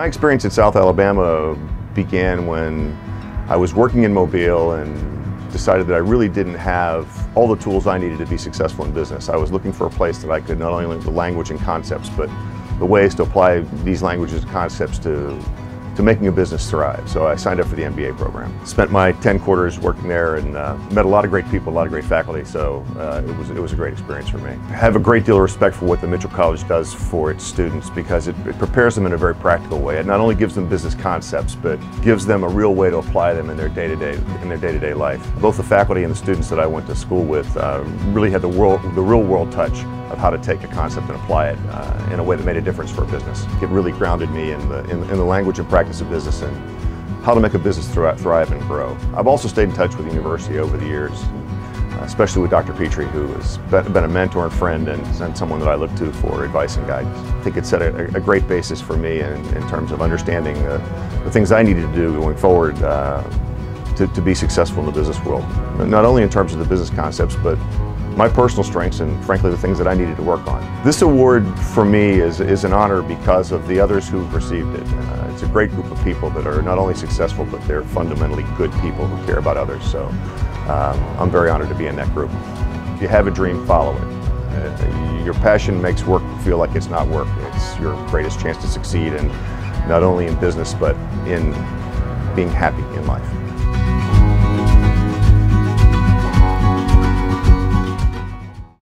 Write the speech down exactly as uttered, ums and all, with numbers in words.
My experience at South Alabama began when I was working in Mobile and decided that I really didn't have all the tools I needed to be successful in business. I was looking for a place that I could not only learn the language and concepts, but the ways to apply these languages and concepts to, to making a business thrive. So I signed up for the M B A program. Spent my ten quarters working there and uh, met a lot of great people, a lot of great faculty, so uh, it was, it was a great experience for me. I have a great deal of respect for what the Mitchell College does for its students because it, it prepares them in a very practical way. It not only gives them business concepts, but gives them a real way to apply them in their day-to-day, in their day-to-day life. Both the faculty and the students that I went to school with uh, really had the, world, the real-world touch of how to take a concept and apply it uh, in a way that made a difference for a business. It really grounded me in the, in, in the language and practice of business and how to make a business thrive and grow. I've also stayed in touch with the university over the years, especially with Doctor Petrie, who has been a mentor and friend and, and someone that I look to for advice and guidance. I think it set a, a great basis for me in, in terms of understanding the, the things I needed to do going forward uh, to, to be successful in the business world. Not only in terms of the business concepts, but my personal strengths and, frankly, the things that I needed to work on. This award, for me, is, is an honor because of the others who've received it. Uh, it's a great group of people that are not only successful, but they're fundamentally good people who care about others. So um, I'm very honored to be in that group. If you have a dream, follow it. Uh, your passion makes work feel like it's not work. It's your greatest chance to succeed, and not only in business, but in being happy in life.